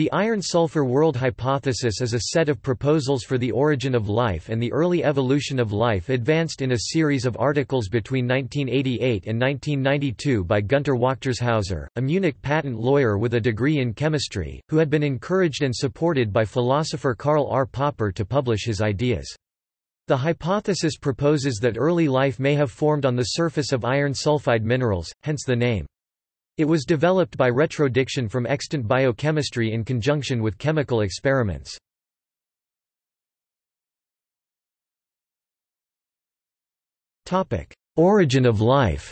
The iron–sulfur world hypothesis is a set of proposals for the origin of life and the early evolution of life advanced in a series of articles between 1988 and 1992 by Günter Wächtershäuser, a Munich patent lawyer with a degree in chemistry, who had been encouraged and supported by philosopher Karl R. Popper to publish his ideas. The hypothesis proposes that early life may have formed on the surface of iron sulfide minerals, hence the name. It was developed by retrodiction from extant biochemistry in conjunction with chemical experiments. Origin of life.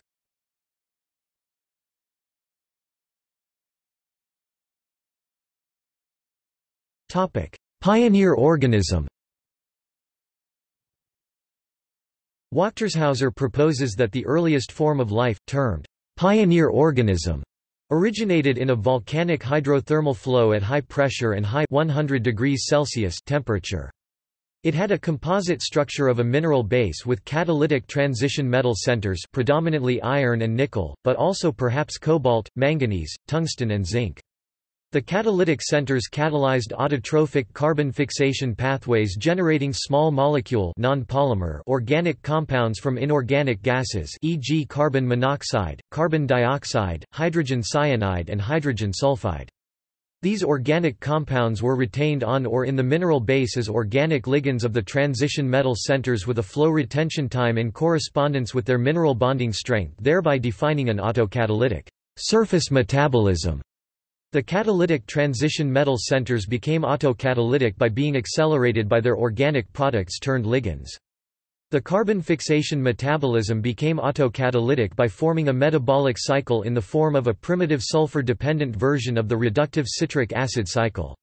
Pioneer organism. Wächtershäuser proposes that the earliest form of life, termed pioneer organism, originated in a volcanic hydrothermal flow at high pressure and high 100 degrees Celsius temperature. It had a composite structure of a mineral base with catalytic transition metal centers, predominantly iron and nickel, but also perhaps cobalt, manganese, tungsten and zinc. The catalytic centers catalyzed autotrophic carbon fixation pathways generating small molecule non-polymer organic compounds from inorganic gases, e.g. carbon monoxide, carbon dioxide, hydrogen cyanide and hydrogen sulfide. These organic compounds were retained on or in the mineral base as organic ligands of the transition metal centers with a flow retention time in correspondence with their mineral bonding strength, thereby defining an autocatalytic surface metabolism. The catalytic transition metal centers became autocatalytic by being accelerated by their organic products turned ligands. The carbon fixation metabolism became autocatalytic by forming a metabolic cycle in the form of a primitive sulfur-dependent version of the reductive citric acid cycle.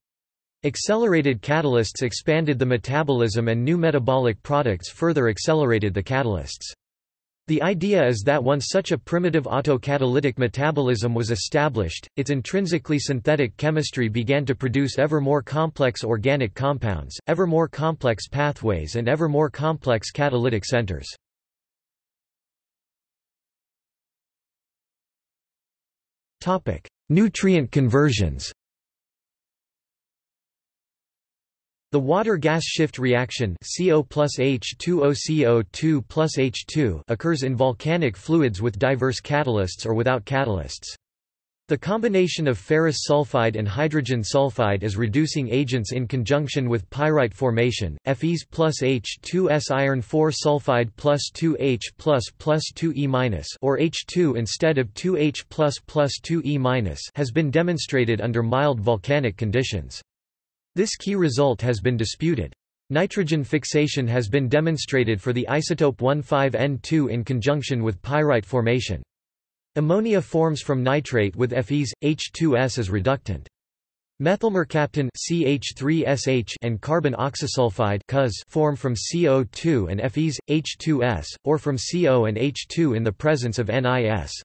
Accelerated catalysts expanded the metabolism and new metabolic products further accelerated the catalysts. The idea is that once such a primitive autocatalytic metabolism was established, its intrinsically synthetic chemistry began to produce ever more complex organic compounds, ever more complex pathways and ever more complex catalytic centers. Nutrient conversions. The water gas shift reaction (CO+H2O CO2+H2) occurs in volcanic fluids with diverse catalysts or without catalysts. The combination of ferrous sulfide and hydrogen sulfide as reducing agents in conjunction with pyrite formation, Fe+H2S iron–sulfide +2H++2E- or H2 instead of 2H++2E- has been demonstrated under mild volcanic conditions. This key result has been disputed. Nitrogen fixation has been demonstrated for the isotope 15N2 in conjunction with pyrite formation. Ammonia forms from nitrate with Fe's, H2S as reductant. Methylmercaptan (CH3SH) and carbon oxysulfide form from CO2 and Fe's, H2S, or from CO and H2 in the presence of NIS.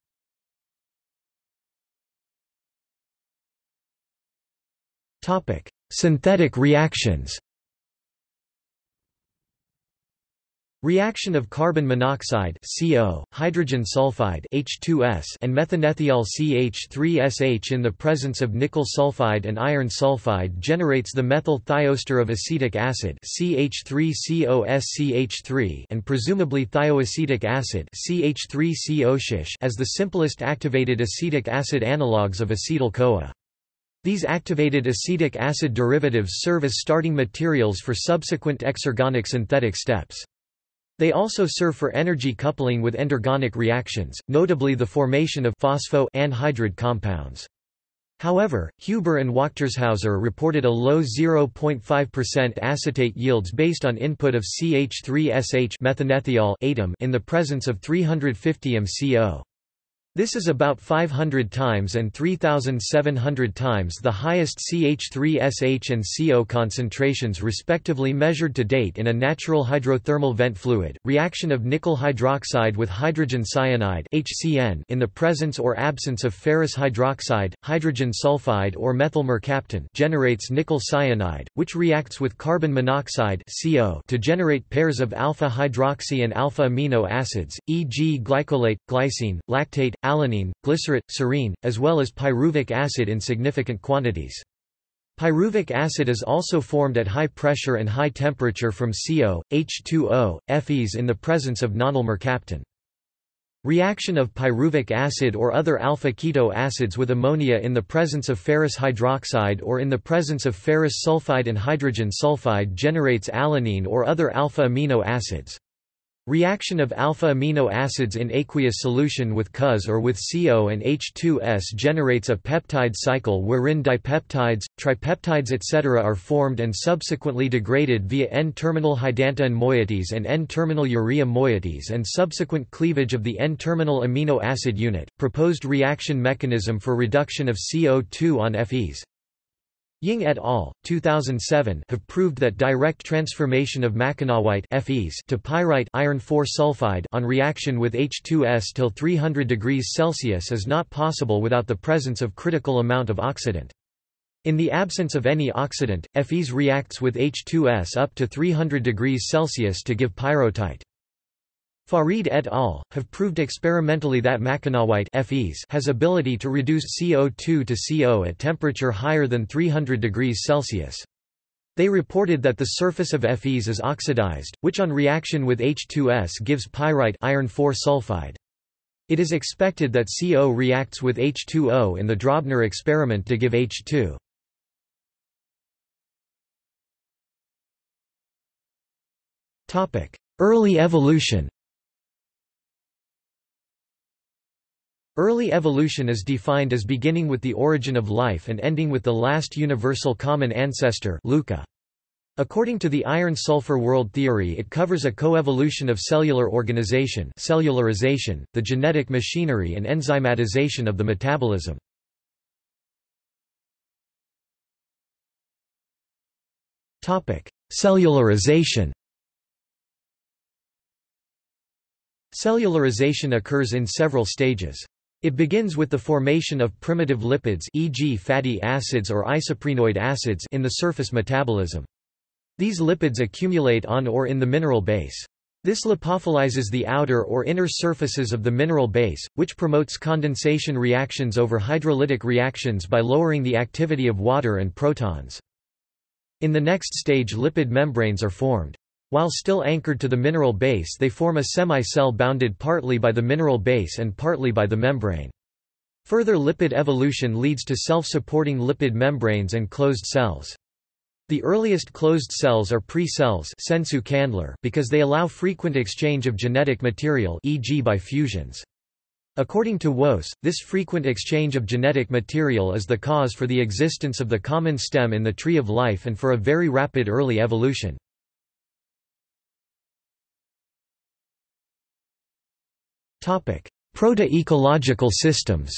Synthetic reactions. Reaction of carbon monoxide (CO), hydrogen sulfide (H2S) and methanethiol (CH3SH) in the presence of nickel sulfide and iron sulfide generates the methyl thioester of acetic acid (CH3COSCH3) and presumably thioacetic acid (CH3COSH) as the simplest activated acetic acid analogues of acetyl-CoA. These activated acetic acid derivatives serve as starting materials for subsequent exergonic synthetic steps. They also serve for energy coupling with endergonic reactions, notably the formation of phospho-anhydride compounds. However, Huber and Wächtershäuser reported a low 0.5% acetate yields based on input of CH3SH methanethiol in the presence of 350 MCO. This is about 500 times and 3,700 times the highest CH3SH and CO concentrations respectively measured to date in a natural hydrothermal vent fluid. Reaction of nickel hydroxide with hydrogen cyanide (HCN) in the presence or absence of ferrous hydroxide, hydrogen sulfide, or methylmercaptan generates nickel cyanide, which reacts with carbon monoxide (CO) to generate pairs of alpha hydroxy and alpha amino acids, e.g., glycolate, glycine, lactate, alanine, glycerate, serine, as well as pyruvic acid in significant quantities. Pyruvic acid is also formed at high pressure and high temperature from CO, H2O, Fe's in the presence of nonylmercaptan. Reaction of pyruvic acid or other alpha-keto acids with ammonia in the presence of ferrous hydroxide or in the presence of ferrous sulfide and hydrogen sulfide generates alanine or other alpha-amino acids. Reaction of alpha-amino acids in aqueous solution with CuS or with CO and H2S generates a peptide cycle wherein dipeptides, tripeptides etc. are formed and subsequently degraded via N-terminal hydantoin moieties and N-terminal urea moieties and subsequent cleavage of the N-terminal amino acid unit. Proposed reaction mechanism for reduction of CO2 on Fe's. Ying et al. 2007 have proved that direct transformation of macanawite Fe's to pyrite iron(IV) sulfide on reaction with H2S till 300 degrees Celsius is not possible without the presence of critical amount of oxidant. In the absence of any oxidant, Fe's reacts with H2S up to 300 degrees Celsius to give pyrotite. Farid et al. Have proved experimentally that macanawite Fe's has ability to reduce CO2 to CO at temperature higher than 300 degrees Celsius. They reported that the surface of Fe's is oxidized, which on reaction with H2S gives pyrite iron(IV) sulfide. It is expected that CO reacts with H2O in the Drobner experiment to give H2. Early evolution. Early evolution is defined as beginning with the origin of life and ending with the last universal common ancestor (LUCA). According to the iron–sulfur world theory, it covers a coevolution of cellular organization, cellularization, the genetic machinery and enzymatization of the metabolism. Topic: Cellularization. Cellularization occurs in several stages. It begins with the formation of primitive lipids, e.g. fatty acids or isoprenoid acids, in the surface metabolism. These lipids accumulate on or in the mineral base. This lipophilizes the outer or inner surfaces of the mineral base, which promotes condensation reactions over hydrolytic reactions by lowering the activity of water and protons. In the next stage, lipid membranes are formed. While still anchored to the mineral base, they form a semi-cell bounded partly by the mineral base and partly by the membrane. Further lipid evolution leads to self-supporting lipid membranes and closed cells. The earliest closed cells are pre-cells sensu Kandler because they allow frequent exchange of genetic material, e.g. by fusions. According to Woese, this frequent exchange of genetic material is the cause for the existence of the common stem in the tree of life and for a very rapid early evolution. Proto-ecological systems.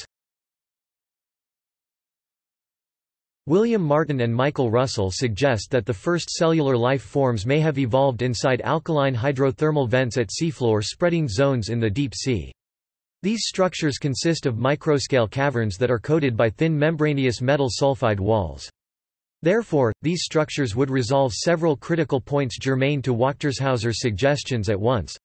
William Martin and Michael Russell suggest that the first cellular life forms may have evolved inside alkaline hydrothermal vents at seafloor spreading zones in the deep sea. These structures consist of microscale caverns that are coated by thin membranous metal sulfide walls. Therefore, these structures would resolve several critical points germane to Wächtershäuser's suggestions at once.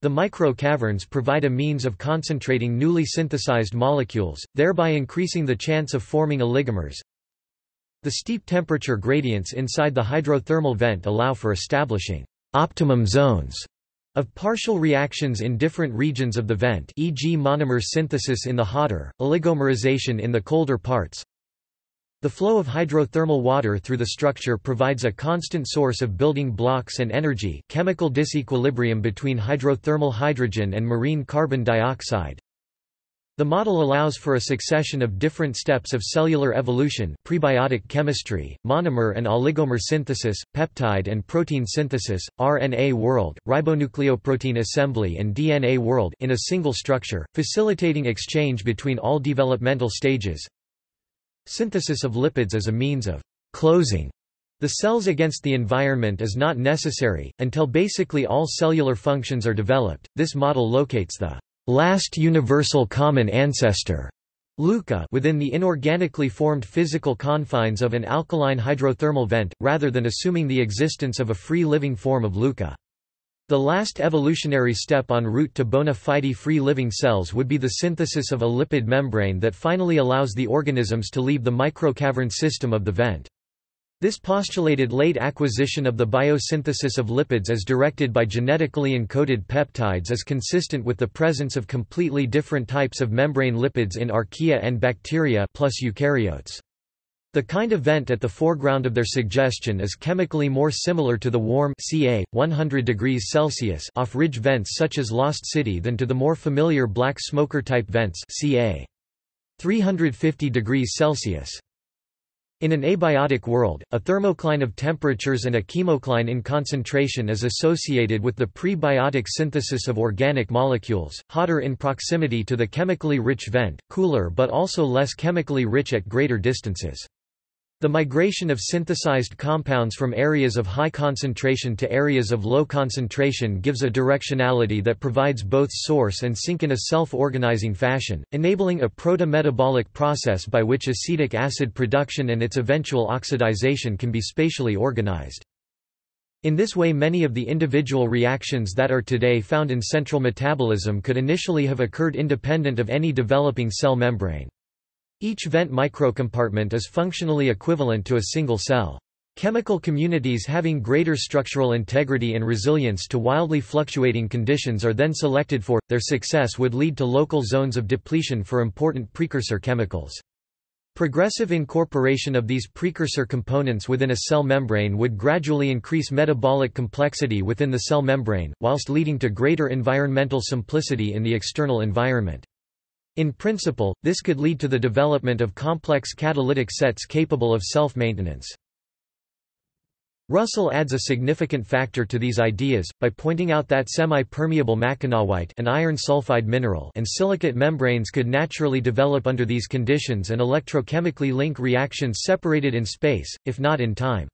The micro-caverns provide a means of concentrating newly synthesized molecules, thereby increasing the chance of forming oligomers. The steep temperature gradients inside the hydrothermal vent allow for establishing optimum zones of partial reactions in different regions of the vent, e.g. monomer synthesis in the hotter, oligomerization in the colder parts. The flow of hydrothermal water through the structure provides a constant source of building blocks and energy. Chemical disequilibrium between hydrothermal hydrogen and marine carbon dioxide. The model allows for a succession of different steps of cellular evolution: prebiotic chemistry, monomer and oligomer synthesis, peptide and protein synthesis, RNA world, ribonucleoprotein assembly and DNA world in a single structure, facilitating exchange between all developmental stages. Synthesis of lipids as a means of closing the cells against the environment is not necessary, until basically all cellular functions are developed. This model locates the last universal common ancestor LUCA within the inorganically formed physical confines of an alkaline hydrothermal vent, rather than assuming the existence of a free living form of LUCA. The last evolutionary step en route to bona fide free living cells would be the synthesis of a lipid membrane that finally allows the organisms to leave the microcavern system of the vent. This postulated late acquisition of the biosynthesis of lipids as directed by genetically encoded peptides is consistent with the presence of completely different types of membrane lipids in archaea and bacteria plus eukaryotes. The kind of vent at the foreground of their suggestion is chemically more similar to the warm ca. 100 degrees Celsius off-ridge vents such as Lost City than to the more familiar black smoker-type vents ca. 350 degrees Celsius. In an abiotic world, a thermocline of temperatures and a chemocline in concentration is associated with the prebiotic synthesis of organic molecules, hotter in proximity to the chemically rich vent, cooler but also less chemically rich at greater distances. The migration of synthesized compounds from areas of high concentration to areas of low concentration gives a directionality that provides both source and sink in a self-organizing fashion, enabling a proto-metabolic process by which acetic acid production and its eventual oxidization can be spatially organized. In this way, many of the individual reactions that are today found in central metabolism could initially have occurred independent of any developing cell membrane. Each vent microcompartment is functionally equivalent to a single cell. Chemical communities having greater structural integrity and resilience to wildly fluctuating conditions are then selected for. Their success would lead to local zones of depletion for important precursor chemicals. Progressive incorporation of these precursor components within a cell membrane would gradually increase metabolic complexity within the cell membrane, whilst leading to greater environmental simplicity in the external environment. In principle, this could lead to the development of complex catalytic sets capable of self-maintenance. Russell adds a significant factor to these ideas, by pointing out that semi-permeable macanawite, an iron sulfide mineral, and silicate membranes could naturally develop under these conditions and electrochemically link reactions separated in space, if not in time.